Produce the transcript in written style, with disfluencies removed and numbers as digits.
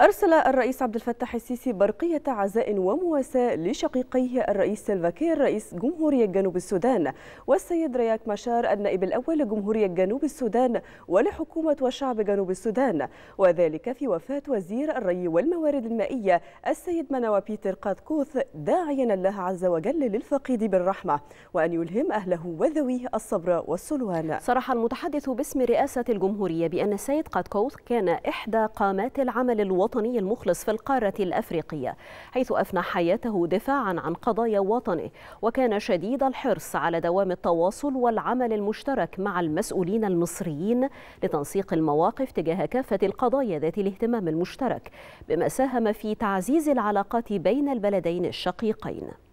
أرسل الرئيس عبد الفتاح السيسي برقية عزاء ومواساة لشقيقيه الرئيس سلفاكير رئيس جمهورية جنوب السودان والسيد رياك مشار النائب الأول لجمهورية جنوب السودان ولحكومة وشعب جنوب السودان، وذلك في وفاة وزير الري والموارد المائية السيد منوى بيتر قدكوث، داعيا الله عز وجل للفقيد بالرحمة وأن يلهم أهله وذويه الصبر والسلوان. صرح المتحدث باسم رئاسة الجمهورية بأن السيد قدكوث كان إحدى قامات العمل الوطني المخلص في القارة الأفريقية، حيث أفنى حياته دفاعا عن قضايا وطنه، وكان شديد الحرص على دوام التواصل والعمل المشترك مع المسؤولين المصريين لتنسيق المواقف تجاه كافة القضايا ذات الاهتمام المشترك، بما ساهم في تعزيز العلاقات بين البلدين الشقيقين.